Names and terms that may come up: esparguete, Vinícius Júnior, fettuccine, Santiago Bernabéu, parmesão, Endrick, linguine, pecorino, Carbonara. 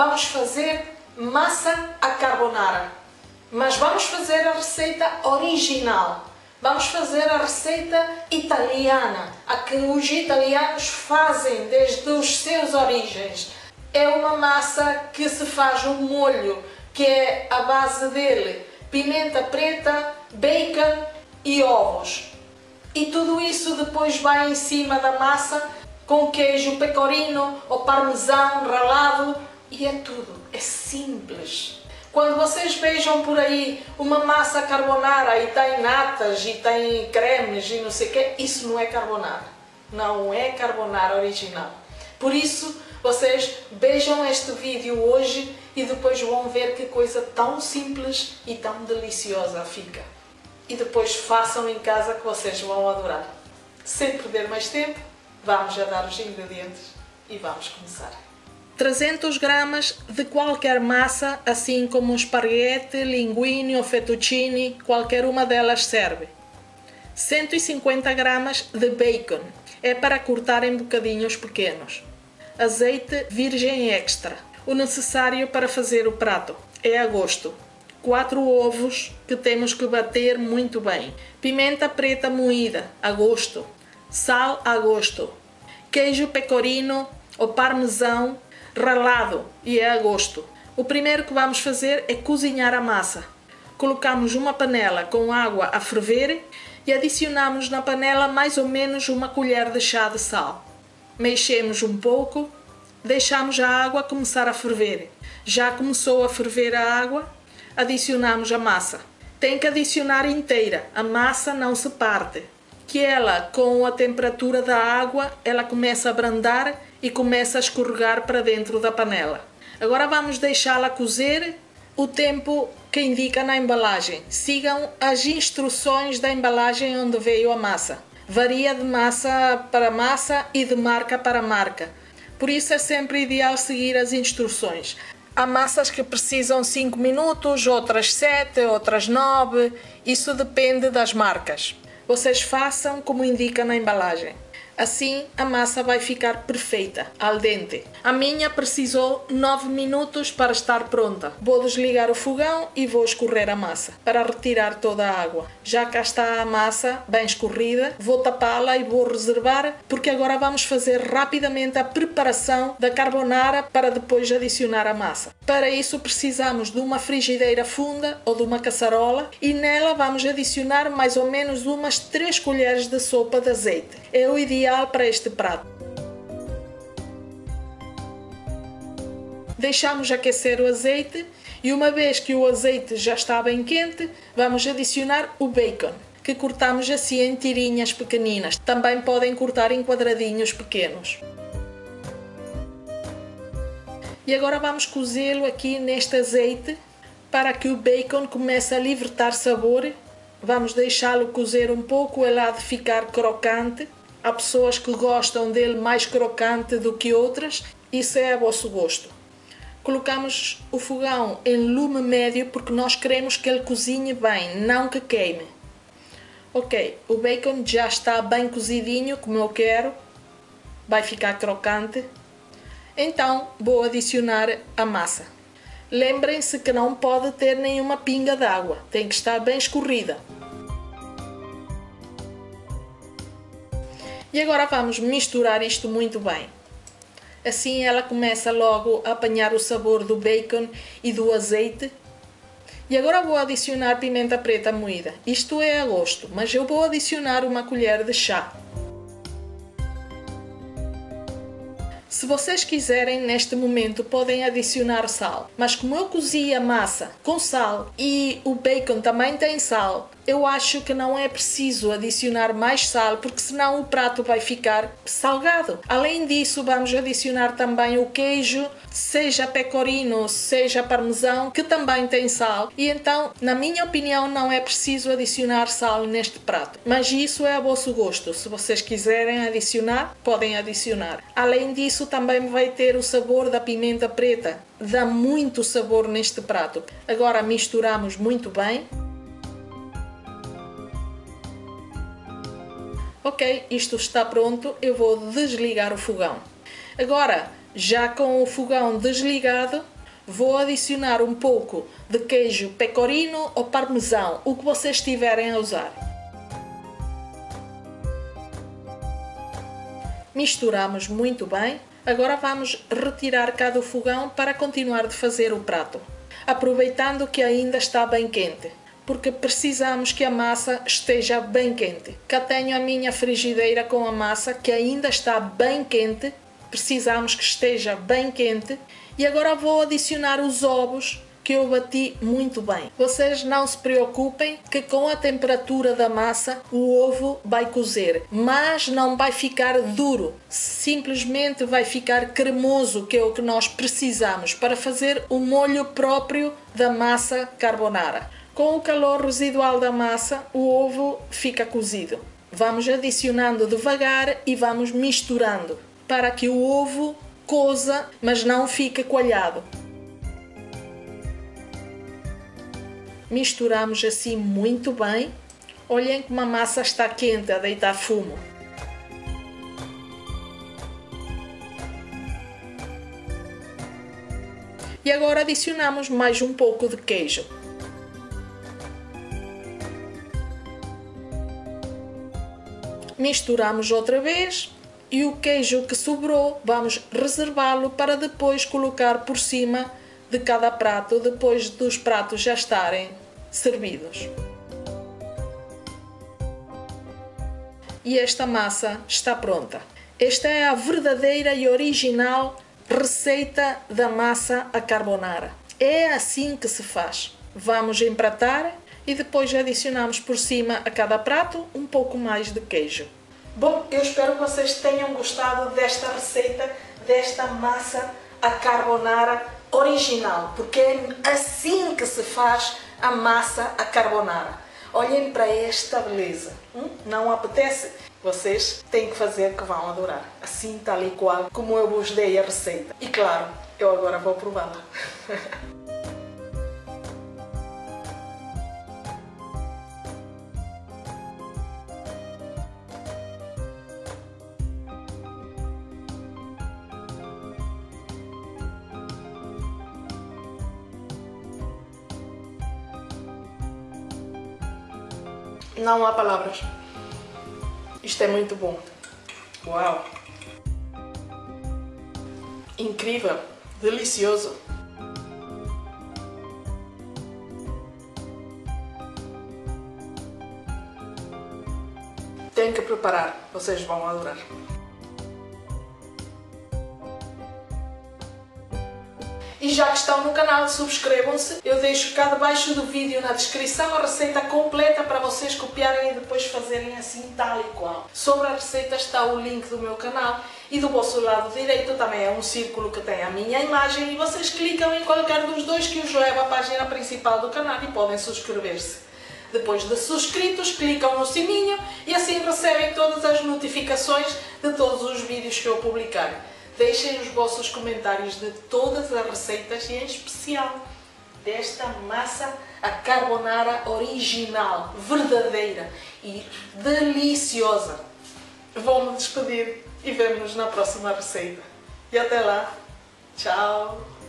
vamos fazer massa à carbonara. Mas vamos fazer a receita original. Vamos fazer a receita italiana, a que os italianos fazem desde os seus origens. É uma massa que se faz um molho, que é a base dele, pimenta preta, bacon e ovos. E tudo isso depois vai em cima da massa com queijo pecorino ou parmesão ralado, e é tudo, é simples. Quando vocês vejam por aí uma massa carbonara e tem natas e tem cremes e não sei o quê, isso não é carbonara, não é carbonara original. Por isso, vocês vejam este vídeo hoje e depois vão ver que coisa tão simples e tão deliciosa fica. E depois façam em casa, que vocês vão adorar. Sem perder mais tempo, vamos já dar os ingredientes e vamos começar. 300 gramas de qualquer massa, assim como um esparguete, linguine ou fettuccine, qualquer uma delas serve. 150 gramas de bacon, é para cortar em bocadinhos pequenos. Azeite virgem extra, o necessário para fazer o prato, é a gosto. 4 ovos que temos que bater muito bem. Pimenta preta moída, a gosto. Sal a gosto. Queijo pecorino ou parmesão ralado, e é a gosto. O primeiro que vamos fazer é cozinhar a massa. Colocamos uma panela com água a ferver e adicionamos na panela mais ou menos uma colher de chá de sal. Mexemos um pouco, deixamos a água começar a ferver. Já começou a ferver a água, adicionamos a massa. Tem que adicionar inteira, a massa não se parte. Que ela, com a temperatura da água, ela começa a abrandar e começa a escorregar para dentro da panela. Agora vamos deixá-la cozer o tempo que indica na embalagem. Sigam as instruções da embalagem onde veio a massa. Varia de massa para massa e de marca para marca. Por isso é sempre ideal seguir as instruções. Há massas que precisam 5 minutos, outras 7, outras 9. Isso depende das marcas. Vocês façam como indica na embalagem. Assim a massa vai ficar perfeita, al dente. A minha precisou 9 minutos para estar pronta. Vou desligar o fogão e vou escorrer a massa para retirar toda a água. Já cá está a massa bem escorrida, vou tapá-la e vou reservar, porque agora vamos fazer rapidamente a preparação da carbonara para depois adicionar a massa. Para isso precisamos de uma frigideira funda ou de uma caçarola e nela vamos adicionar mais ou menos umas 3 colheres de sopa de azeite. É o ideal para este prato. Deixamos aquecer o azeite e, uma vez que o azeite já está bem quente, vamos adicionar o bacon, que cortamos assim em tirinhas pequeninas. Também podem cortar em quadradinhos pequenos. E agora vamos cozê-lo aqui neste azeite para que o bacon comece a libertar sabor. Vamos deixá-lo cozer um pouco, ele há de ficar crocante. Há pessoas que gostam dele mais crocante do que outras, isso é a vosso gosto. Colocamos o fogão em lume médio porque nós queremos que ele cozinhe bem, não que queime. Ok, o bacon já está bem cozidinho, como eu quero, vai ficar crocante. Então vou adicionar a massa. Lembrem-se que não pode ter nenhuma pinga d'água, tem que estar bem escorrida. E agora vamos misturar isto muito bem. Assim ela começa logo a apanhar o sabor do bacon e do azeite. E agora vou adicionar pimenta preta moída. Isto é a gosto, mas eu vou adicionar uma colher de chá. Se vocês quiserem, neste momento podem adicionar sal. Mas como eu cozi a massa com sal e o bacon também tem sal, eu acho que não é preciso adicionar mais sal, porque senão o prato vai ficar salgado. Além disso, vamos adicionar também o queijo, seja pecorino, seja parmesão, que também tem sal. E então, na minha opinião, não é preciso adicionar sal neste prato. Mas isso é a vosso gosto. Se vocês quiserem adicionar, podem adicionar. Além disso, também vai ter o sabor da pimenta preta. Dá muito sabor neste prato. Agora misturamos muito bem. Ok, isto está pronto, eu vou desligar o fogão. Agora Já com o fogão desligado, vou adicionar um pouco de queijo pecorino ou parmesão, o que vocês estiverem a usar. Misturamos muito bem. Agora vamos retirar cá do fogão para continuar de fazer o prato, aproveitando que ainda está bem quente, porque precisamos que a massa esteja bem quente. Cá tenho a minha frigideira com a massa que ainda está bem quente. Precisamos que esteja bem quente. E agora vou adicionar os ovos que eu bati muito bem. Vocês não se preocupem que com a temperatura da massa o ovo vai cozer, mas não vai ficar duro, simplesmente vai ficar cremoso, que é o que nós precisamos para fazer o molho próprio da massa carbonara. Com o calor residual da massa o ovo fica cozido. Vamos adicionando devagar e vamos misturando para que o ovo coza, mas não fique coalhado. Misturamos assim muito bem. Olhem como a massa está quente, a deitar fumo. E agora adicionamos mais um pouco de queijo. Misturamos outra vez. E o queijo que sobrou vamos reservá-lo para depois colocar por cima de cada prato, depois dos pratos já estarem servidos. E esta massa está pronta. Esta é a verdadeira e original receita da massa à carbonara. É assim que se faz. Vamos empratar e depois adicionamos por cima a cada prato um pouco mais de queijo. Bom, eu espero que vocês tenham gostado desta receita, desta massa à carbonara original, porque é assim que se faz a massa à carbonara. Olhem para esta beleza. Não apetece? Vocês têm que fazer, que vão adorar. Assim, tal e qual, como eu vos dei a receita. E claro, eu agora vou prová-la. Não há palavras. Isto é muito bom. Uau! Incrível! Delicioso! Tem que preparar. Vocês vão adorar. E já que estão no canal, subscrevam-se. Eu deixo cá debaixo do vídeo na descrição a receita completa para vocês copiarem e depois fazerem assim tal e qual. Sobre a receita está o link do meu canal e do vosso lado direito também é um círculo que tem a minha imagem e vocês clicam em qualquer dos dois que os leva à página principal do canal e podem subscrever-se. Depois de subscritos, clicam no sininho e assim recebem todas as notificações de todos os vídeos que eu publicar. Deixem os vossos comentários de todas as receitas e em especial desta massa à carbonara original, verdadeira e deliciosa. Vou-me despedir e vemo-nos na próxima receita. E até lá, tchau!